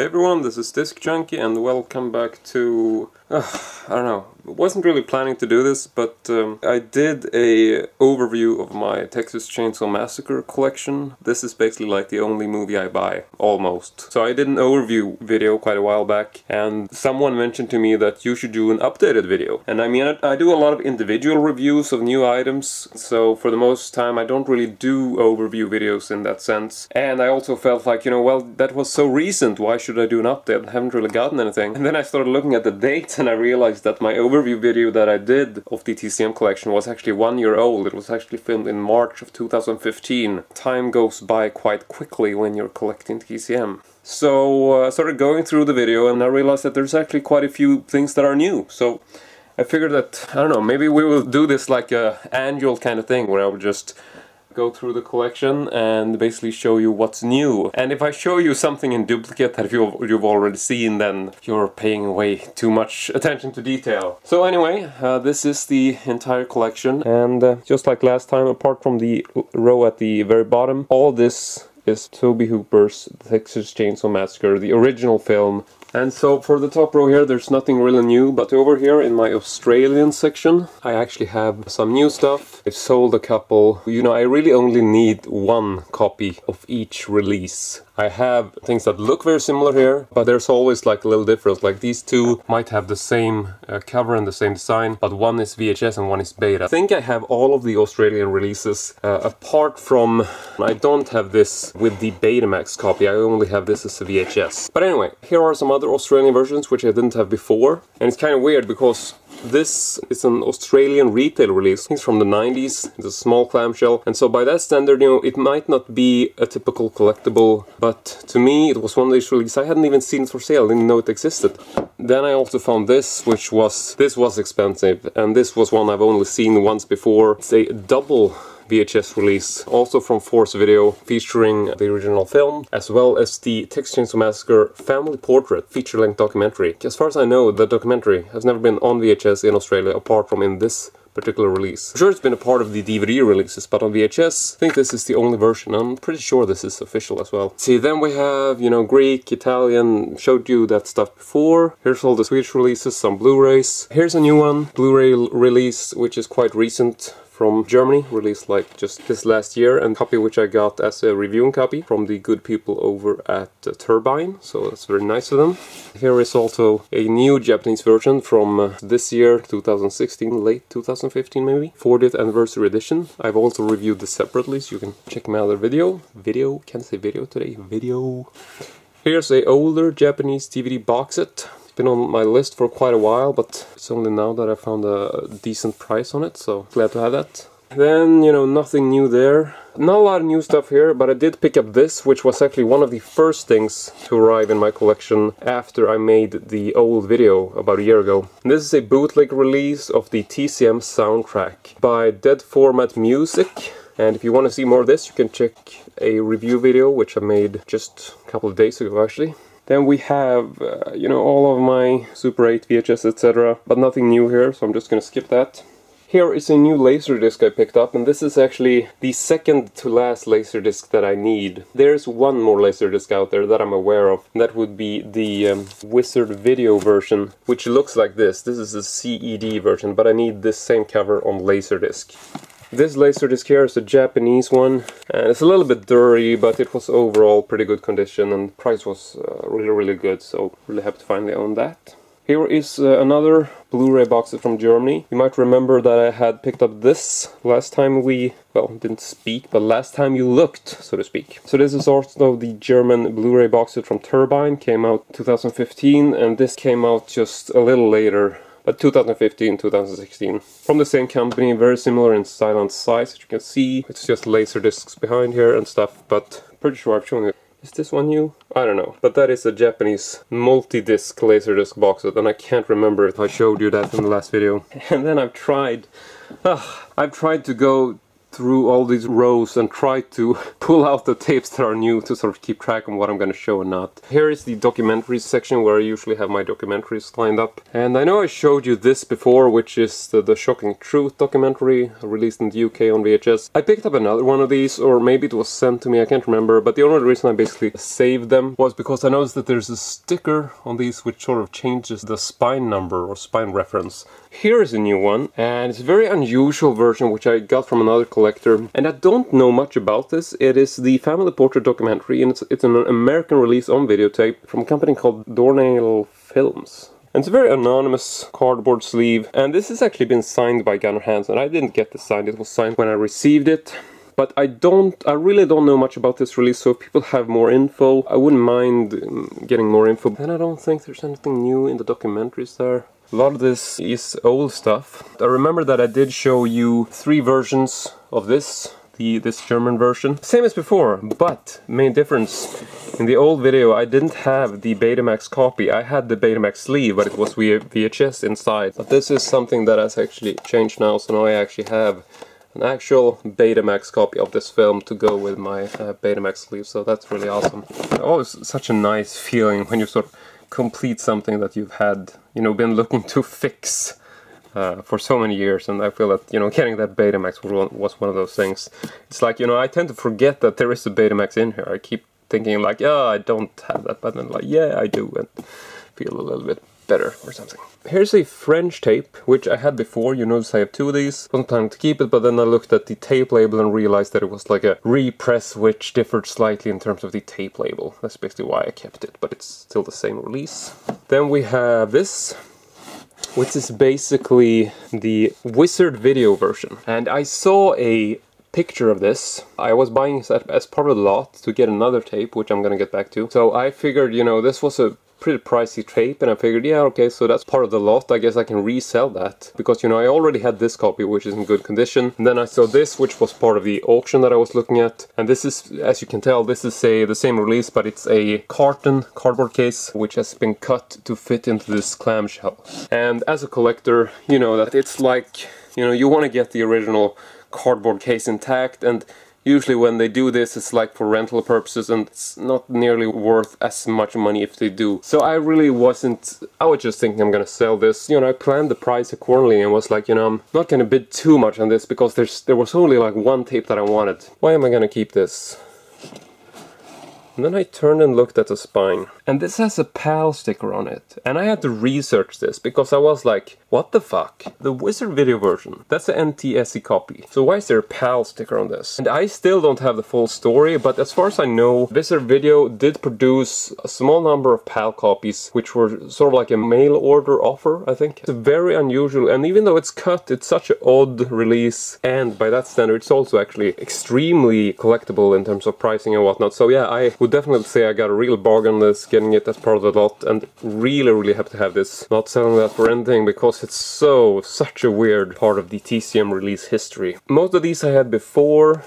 Hey everyone, this is Disc Junkie and welcome back to... I don't know, wasn't really planning to do this, but I did a overview of my Texas Chain Saw Massacre collection. This is basically like the only movie I buy, almost. So I did an overview video quite a while back, and someone mentioned to me that you should do an updated video. And I mean, I do a lot of individual reviews of new items, so for the most time I don't really do overview videos in that sense. And I also felt like, you know, well, that was so recent, why should I do an update? I haven't really gotten anything. And then I started looking at the date, and I realized that my overview video that I did of the TCM collection was actually 1 year old. It was actually filmed in March of 2015. Time goes by quite quickly when you're collecting TCM. So I started going through the video and I realized that there's actually quite a few things that are new. So I figured that, I don't know, maybe we will do this like an annual kind of thing where I would just go through the collection and basically show you what's new. And if I show you something in duplicate that you've already seen, then you're paying way too much attention to detail. So anyway, this is the entire collection, and just like last time, apart from the row at the very bottom, all this is Toby Hooper's Texas Chainsaw Massacre, the original film. And so for the top row here, there's nothing really new, but over here in my Australian section, I actually have some new stuff. I've sold a couple. You know, I really only need one copy of each release. I have things that look very similar here, but there's always like a little difference. Like these two might have the same cover and the same design, but one is VHS and one is beta. I think I have all of the Australian releases, apart from... I don't have this with the Betamax copy, I only have this as a VHS. But anyway, here are some other Australian versions, which I didn't have before. And it's kind of weird, because this is an Australian retail release. It's from the 90s, it's a small clamshell. And so by that standard, you know, it might not be a typical collectible, but to me, it was one of these releases. I hadn't even seen it for sale, I didn't know it existed. Then I also found this, which was... this was expensive, and this was one I've only seen once before. It's a double VHS release, also from Force Video, featuring the original film, as well as the Texas Chainsaw Massacre Family Portrait feature-length documentary. As far as I know, the documentary has never been on VHS in Australia, apart from in this particular release. I'm sure it's been a part of the DVD releases, but on VHS, I think this is the only version. I'm pretty sure this is official as well. See, then we have, you know, Greek, Italian, showed you that stuff before. Here's all the Swedish releases, some Blu-rays. Here's a new one, Blu-ray release, which is quite recent, from Germany, released like just this last year, and copy which I got as a reviewing copy from the good people over at Turbine, so that's very nice of them. Here is also a new Japanese version from this year, 2016, late 2015 maybe, 40th anniversary edition. I've also reviewed this separately, so you can check my other video. Video. Here's a older Japanese DVD box set. Been on my list for quite a while, but it's only now that I found a decent price on it, so glad to have that. Then, you know, nothing new there. Not a lot of new stuff here, but I did pick up this, which was actually one of the first things to arrive in my collection after I made the old video about a year ago. And this is a bootleg release of the TCM soundtrack by Dead Format Music. And if you want to see more of this, you can check a review video, which I made just a couple of days ago, actually. Then we have, you know, all of my Super 8 VHS, etc. But nothing new here, so I'm just gonna skip that. Here is a new Laserdisc I picked up, and this is actually the second to last Laserdisc that I need. There's one more Laserdisc out there that I'm aware of, and that would be the Wizard Video version, which looks like this. This is the CED version, but I need this same cover on Laserdisc. This Laserdisc here is a Japanese one, and it's a little bit dirty, but it was overall pretty good condition, and price was really good, so really happy to finally own that. Here is another Blu-ray box set from Germany. You might remember that I had picked up this last time we, well, didn't speak, but last time you looked, so to speak. So this is also the German Blu-ray box set from Turbine, came out 2015, and this came out just a little later. 2015, 2016. From the same company, very similar in style and size, as you can see. It's just laser discs behind here and stuff, but pretty sure I've shown you. Is this one new? I don't know. But that is a Japanese multi-disc Laserdisc box set, and I can't remember if I showed you that in the last video. And then I've tried to go through all these rows and try to pull out the tapes that are new to sort of keep track on what I'm going to show and not. Here is the documentaries section where I usually have my documentaries lined up. And I know I showed you this before, which is the Shocking Truth documentary released in the UK on VHS. I picked up another one of these, or maybe it was sent to me, I can't remember, but the only reason I basically saved them was because I noticed that there's a sticker on these which sort of changes the spine number or spine reference. Here is a new one, and it's a very unusual version which I got from another collector, and I don't know much about this. It is the Family Portrait documentary, and it's an American release on videotape from a company called Doornail Films. And it's a very anonymous cardboard sleeve, and this has actually been signed by Gunnar Hansen. I didn't get this signed, it was signed when I received it. But I really don't know much about this release, so if people have more info, I wouldn't mind getting more info. And I don't think there's anything new in the documentaries there. A lot of this is old stuff. I remember that I did show you three versions of this, this German version. Same as before, but main difference, in the old video I didn't have the Betamax copy. I had the Betamax sleeve, but it was VHS inside. But this is something that has actually changed now, so now I actually have an actual Betamax copy of this film to go with my Betamax sleeve, so that's really awesome. Always such a nice feeling when you sort of complete something that you've had, you know, been looking to fix for so many years, and I feel that, you know, getting that Betamax was one of those things. It's like, you know, I tend to forget that there is a Betamax in here. I keep thinking like, yeah, I don't have that, but then like, yeah, I do, and feel a little bit better or something. Here's a French tape, which I had before. You notice I have two of these. Wasn't planning to keep it, but then I looked at the tape label and realized that it was like a repress which differed slightly in terms of the tape label. That's basically why I kept it, but it's still the same release. Then we have this, which is basically the Wizard Video version. And I saw a picture of this. I was buying this as part of the lot to get another tape, which I'm gonna get back to. So I figured, you know, this was a pretty pricey tape, and I figured, yeah, okay, so that's part of the lot, I guess I can resell that, because, you know, I already had this copy, which is in good condition, and then I saw this, which was part of the auction that I was looking at, and this is, as you can tell, this is the same release, but it's a cardboard case, which has been cut to fit into this clamshell. And as a collector, you know, that it's like, you know, you want to get the original cardboard case intact, and usually when they do this, it's like for rental purposes, and it's not nearly worth as much money if they do. So I really wasn't, I was just thinking I'm gonna sell this. You know, I planned the price accordingly and was like, you know, I'm not gonna bid too much on this because there was only like one tape that I wanted. Why am I gonna keep this? And then I turned and looked at the spine. And this has a PAL sticker on it. And I had to research this because I was like, what the fuck? The Wizard Video version, that's an NTSC copy. So why is there a PAL sticker on this? And I still don't have the full story, but as far as I know, Wizard Video did produce a small number of PAL copies, which were sort of like a mail order offer, I think. It's very unusual, and even though it's cut, it's such an odd release, and by that standard, it's also actually extremely collectible in terms of pricing and whatnot. So yeah, I would definitely say I got a real bargain on this, getting it as part of the lot, and really, really happy to have this. Not selling that for anything because it's such a weird part of the TCM release history. Most of these I had before.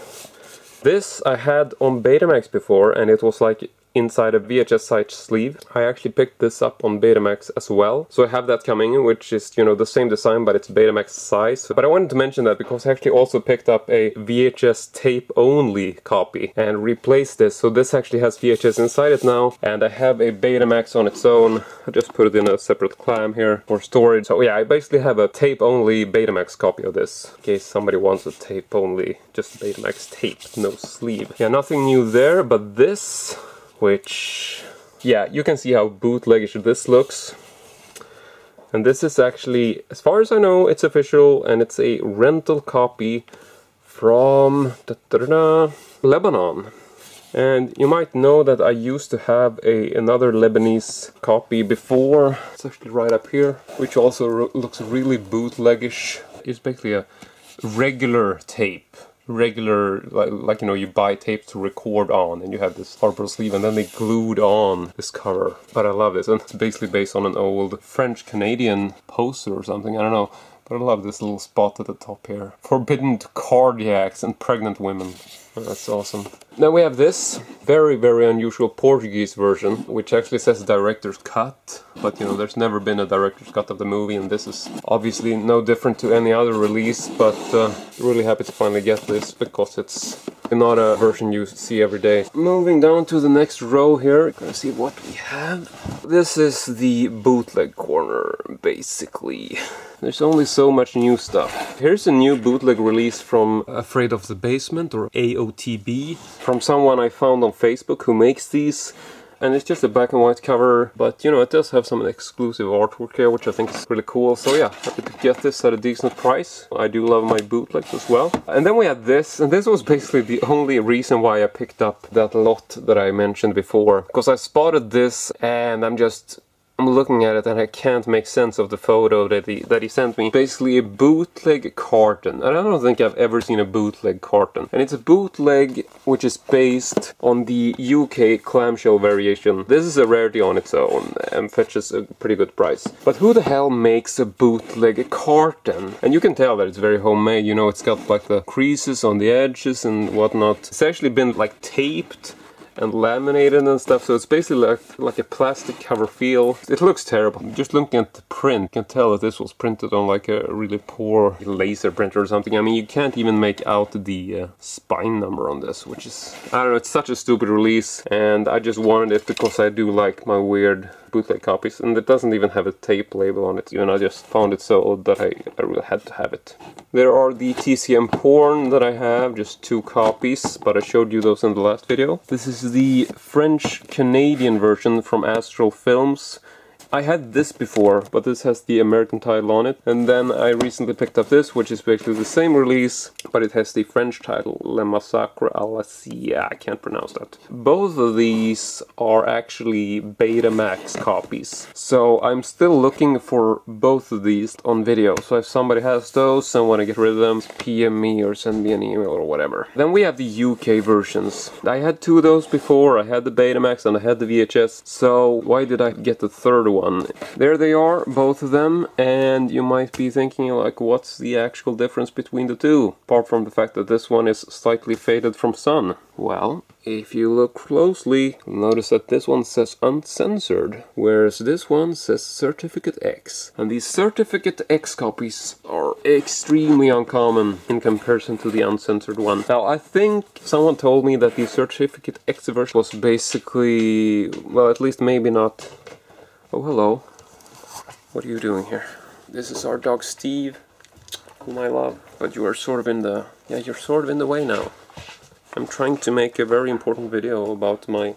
This I had on Betamax before, and it was like inside a VHS side sleeve. I actually picked this up on Betamax as well, so I have that coming, which is, you know, the same design, but it's Betamax size. But I wanted to mention that because I actually also picked up a VHS tape only copy and replaced this, so this actually has VHS inside it now, and I have a Betamax on its own. I just put it in a separate clam here for storage. So yeah, I basically have a tape only Betamax copy of this, in case somebody wants a tape only, just Betamax tape, no sleeve. Yeah, nothing new there, but this, which, yeah, you can see how bootleggish this looks. And this is actually, as far as I know, it's official, and it's a rental copy from Lebanon. And you might know that I used to have another Lebanese copy before. It's actually right up here, which also looks really bootleggish. It's basically a regular tape. Like, you know, you buy tape to record on, and you have this cardboard sleeve, and then they glued on this cover. But I love this, and it's basically based on an old French-Canadian poster or something, I don't know. But I love this little spot at the top here. Forbidden to cardiacs and pregnant women. That's awesome. Now we have this very, very unusual Portuguese version, which actually says director's cut, but you know, there's never been a director's cut of the movie, and this is obviously no different to any other release, but really happy to finally get this, because it's not a version you see every day. Moving down to the next row here, gonna see what we have. This is the bootleg corner, basically. There's only so much new stuff. Here's a new bootleg release from Afraid of the Basement, or AOTB, from someone I found on Facebook who makes these. And it's just a black and white cover, but you know, it does have some exclusive artwork here, which I think is really cool. So yeah, happy to get this at a decent price. I do love my bootlegs as well. And then we had this, and this was basically the only reason why I picked up that lot that I mentioned before. Because I spotted this, and I'm looking at it and I can't make sense of the photo that he sent me. Basically a bootleg carton, and I don't think I've ever seen a bootleg carton. And it's a bootleg which is based on the UK clamshell variation. This is a rarity on its own and fetches a pretty good price. But who the hell makes a bootleg carton? And you can tell that it's very homemade, you know, it's got like the creases on the edges and whatnot. It's actually been like taped and laminated and stuff, so it's basically like a plastic cover feel. It looks terrible. Just looking at the print, you can tell that this was printed on like a really poor laser printer or something. I mean, you can't even make out the spine number on this, which is, I don't know, it's such a stupid release, and I just wanted it because I do like my weird bootleg copies, and it doesn't even have a tape label on it, and I just found it so old that I really had to have it. There are the TCM Porn that I have, just 2 copies, but I showed you those in the last video. This is the French-Canadian version from Astral Films. I had this before, but this has the American title on it. And then I recently picked up this, which is basically the same release, but it has the French title, Le Massacre à la Silla. I can't pronounce that. Both of these are actually Betamax copies. So I'm still looking for both of these on video. So if somebody has those and want to get rid of them, PM me or send me an email or whatever. Then we have the UK versions. I had 2 of those before. I had the Betamax and I had the VHS. So why did I get the third one? There they are, both of them, and you might be thinking like, what's the actual difference between the two? Apart from the fact that this one is slightly faded from sun. Well, if you look closely, you'll notice that this one says uncensored, whereas this one says Certificate X. And these Certificate X copies are extremely uncommon in comparison to the uncensored one. Now, I think someone told me that the Certificate X version was basically, well, at least maybe not... Oh, hello. What are you doing here? This is our dog Steve, whom I love. But you are sort of in the... Yeah, you're sort of in the way now. I'm trying to make a very important video about my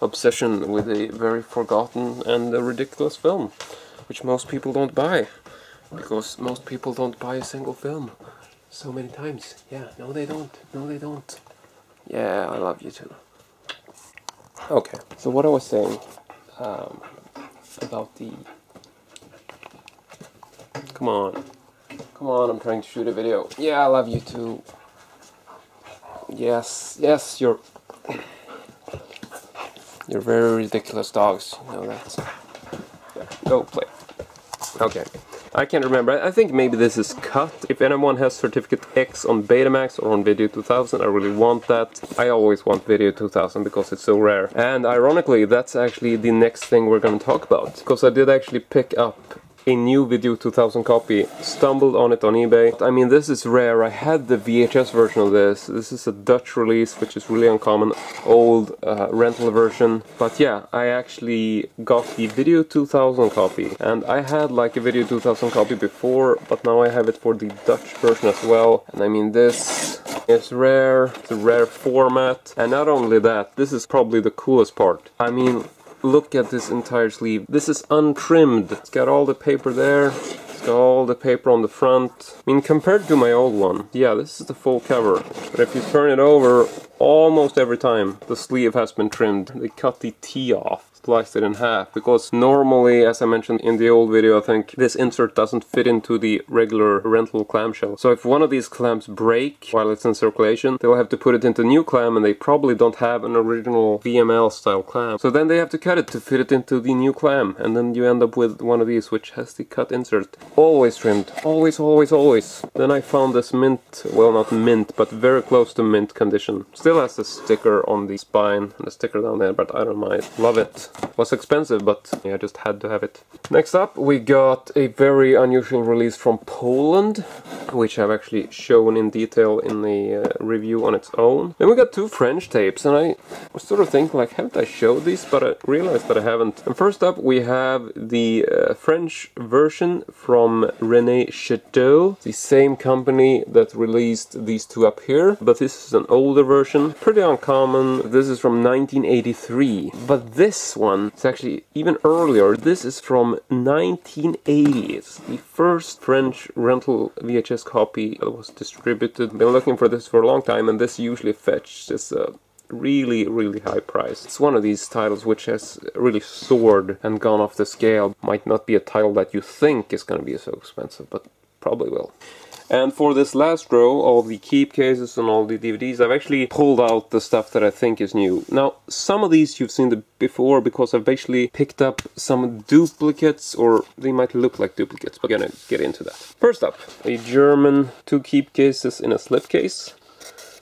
obsession with a very forgotten and a ridiculous film, which most people don't buy. Because most people don't buy a single film. So many times. Yeah, no they don't. No they don't. Yeah, I love you too. Okay, so what I was saying... about the... Come on. Come on, I'm trying to shoot a video. Yeah, I love you too. Yes, yes, you're... You're very ridiculous dogs. You know that. Yeah, go play. Okay. I can't remember. I think maybe this is cut. If anyone has Certificate X on Betamax or on Video 2000, I really want that. I always want Video 2000 because it's so rare. And ironically, that's actually the next thing we're going to talk about. Because I did actually pick up a new Video 2000 copy, stumbled on it on eBay. I mean, this is rare. I had the VHS version of this. This is a Dutch release, which is really uncommon. Old rental version. But yeah, I actually got the Video 2000 copy. And I had like a Video 2000 copy before, but now I have it for the Dutch version as well. And I mean, this is rare. It's a rare format. And not only that, this is probably the coolest part. I mean, look at this entire sleeve. This is untrimmed. It's got all the paper there. It's got all the paper on the front. I mean, compared to my old one, yeah, this is the full cover. But if you turn it over, almost every time, the sleeve has been trimmed. They cut the T off. sliced it in half, because normally, as I mentioned in the old video, I think this insert doesn't fit into the regular rental clamshell. So if one of these clamps break while it's in circulation, they'll have to put it into new clam, and they probably don't have an original VML style clam. So then they have to cut it to fit it into the new clam, and then you end up with one of these which has the cut insert. Always trimmed. Always, always, always. Then I found this mint, well, not mint, but very close to mint condition. Still has the sticker on the spine and the sticker down there, but I don't mind. Love it. It was expensive, but yeah, I just had to have it. Next up, we got a very unusual release from Poland, which I've actually shown in detail in the review on its own. Then we got two French tapes, and I sort of think, like, haven't I showed these? But I realized that I haven't. And first up, we have the French version from René Chateau, the same company that released these two up here, but this is an older version, pretty uncommon. This is from 1983, but this one is actually even earlier. This is from 1980. It's the first French rental VHS copy that was distributed. Been looking for this for a long time, and this usually fetched this really, really high price. It's one of these titles which has really soared and gone off the scale. Might not be a title that you think is going to be so expensive, but probably will. And for this last row, all the keep cases and all the DVDs, I've actually pulled out the stuff that I think is new. Now, some of these you've seen before, because I've actually picked up some duplicates, or they might look like duplicates, but I'm gonna get into that. First up, a German two keep cases in a slipcase.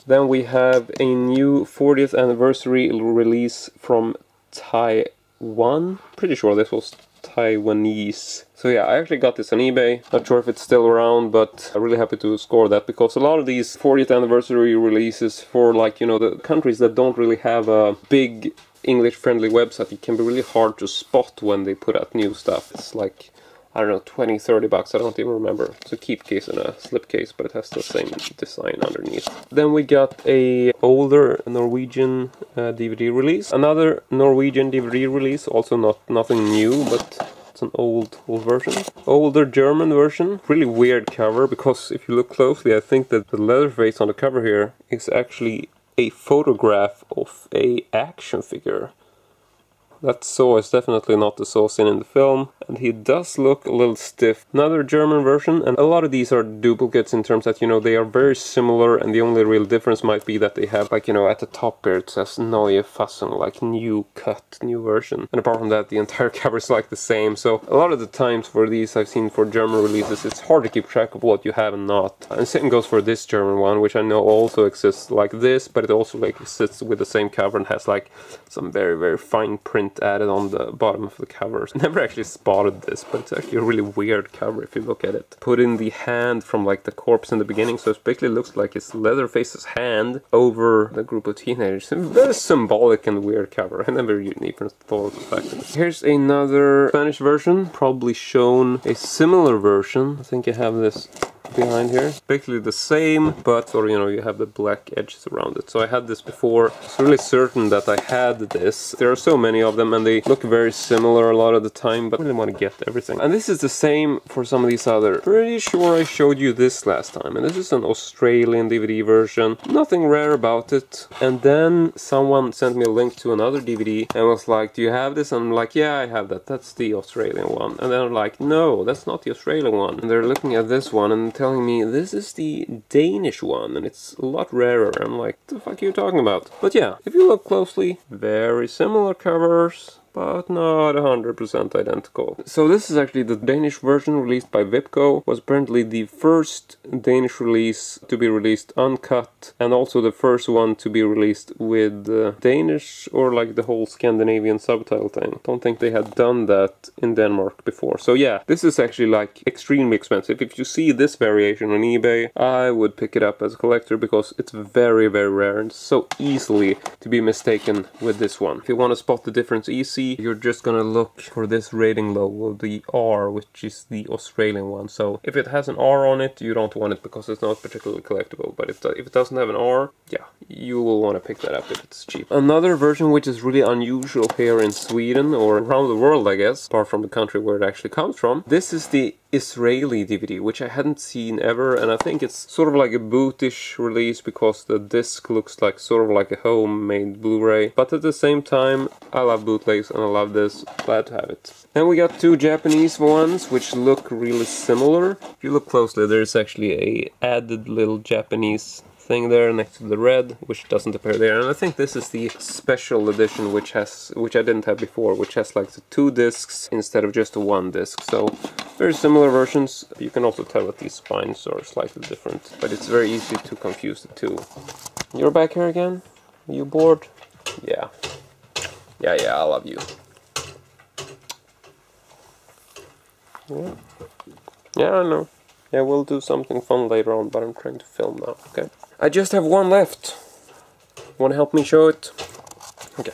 Then we have a new 40th anniversary release from Taiwan. Pretty sure this was Taiwanese. So yeah, I actually got this on eBay. Not sure if it's still around, but I'm really happy to score that, because a lot of these 40th anniversary releases for, like, you know, the countries that don't really have a big English-friendly website, it can be really hard to spot when they put out new stuff. It's like, I don't know, 20, 30 bucks, I don't even remember. It's a keep case and a slip case, but it has the same design underneath. Then we got a older Norwegian DVD release. Another Norwegian DVD release, also nothing new, but it's an old version. Older German version. Really weird cover, because if you look closely, I think that the Leatherface on the cover here is actually a photograph of a action figure. That Saw is definitely not the Saw seen in the film, and he does look a little stiff. Another German version, and a lot of these are duplicates in terms that, you know, they are very similar, and the only real difference might be that they have, like, you know, at the top here it says Neue Fassung, like new cut, new version. And apart from that, the entire cover is like the same, so a lot of the times for these I've seen for German releases, it's hard to keep track of what you have and not. And same goes for this German one, which I know also exists like this, but it also, like, exists with the same cover and has, like, some very, very fine print added on the bottom of the covers. I never actually spotted this, but it's actually a really weird cover if you look at it. Put in the hand from, like, the corpse in the beginning, so it basically looks like it's Leatherface's hand over the group of teenagers. It's very symbolic and weird cover. I never even thought of the fact of it. Here's another Spanish version, probably shown a similar version. I think I have this behind here. Basically the same, but, or, you know, you have the black edges around it. So I had this before. It's really certain that I had this. There are so many of them, and they look very similar a lot of the time, but I really want to get everything. And this is the same for some of these other. Pretty sure I showed you this last time, and this is an Australian DVD version. Nothing rare about it. And then someone sent me a link to another DVD and was like, do you have this? And I'm like, yeah, I have that. That's the Australian one. And then I'm like, no, that's not the Australian one. And they're looking at this one and telling me this is the Danish one, and it's a lot rarer. I'm like, what the fuck are you talking about? But yeah, if you look closely, very similar covers, but not 100% identical. So this is actually the Danish version released by Vipco. Was apparently the first Danish release to be released uncut, and also the first one to be released with Danish, or like the whole Scandinavian subtitle thing. Don't think they had done that in Denmark before. So yeah, this is actually, like, extremely expensive. If you see this variation on eBay, I would pick it up as a collector, because it's very, very rare and so easily to be mistaken with this one. If you want to spot the difference easy, you're just gonna look for this rating logo, the R, which is the Australian one. So if it has an R on it, you don't want it because it's not particularly collectible, but if it doesn't have an R, yeah, you will want to pick that up if it's cheap. Another version which is really unusual here in Sweden, or around the world I guess, apart from the country where it actually comes from, this is the Israeli DVD, which I hadn't seen ever, and I think it's sort of like a bootish release because the disc looks like sort of like a homemade Blu-ray, but at the same time I love bootlegs and I love this. Glad to have it. Then we got two Japanese ones which look really similar. If you look closely, there's actually a added little Japanese thing there next to the red, which doesn't appear there. And I think this is the special edition, which I didn't have before, which has like the two discs instead of just the one disc. So very similar versions. You can also tell that these spines are slightly different, but it's very easy to confuse the two. You're back here again? Are you bored? Yeah. Yeah, I love you. Yeah, I know. Yeah, we'll do something fun later on, but I'm trying to film now, okay? I just have one left. Wanna help me show it? Okay.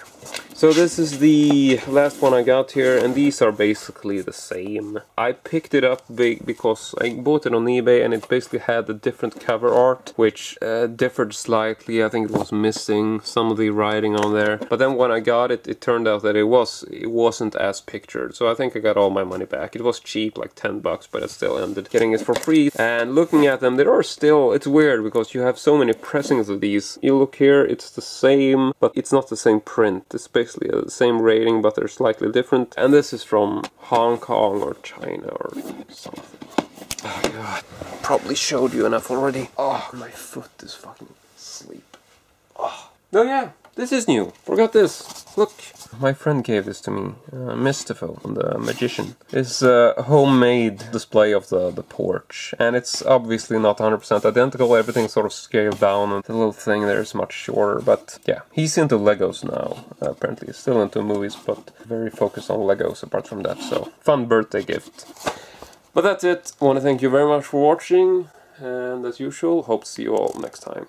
So this is the last one I got here, and these are basically the same. I picked it up because I bought it on eBay, and it basically had a different cover art, which differed slightly. I think it was missing some of the writing on there. But then when I got it, it turned out that it wasn't as pictured. So I think I got all my money back. It was cheap, like $10, but I still ended getting it for free. And looking at them, there are still, it's weird because you have so many pressings of these. You look here, it's the same, but it's not the same print. It's basically the same rating, but they're slightly different. And this is from Hong Kong or China or something. Oh god, probably showed you enough already. Oh, my foot is fucking asleep. Oh, oh yeah, this is new. Forgot this. Look, my friend gave this to me. Mystifil, the magician. It's a homemade display of the porch, and it's obviously not 100% identical. Everything's sort of scaled down, and the little thing there is much shorter. But yeah, he's into Legos now. Apparently, he's still into movies, but very focused on Legos. Apart from that, so fun birthday gift. But that's it. I want to thank you very much for watching, and as usual, hope to see you all next time.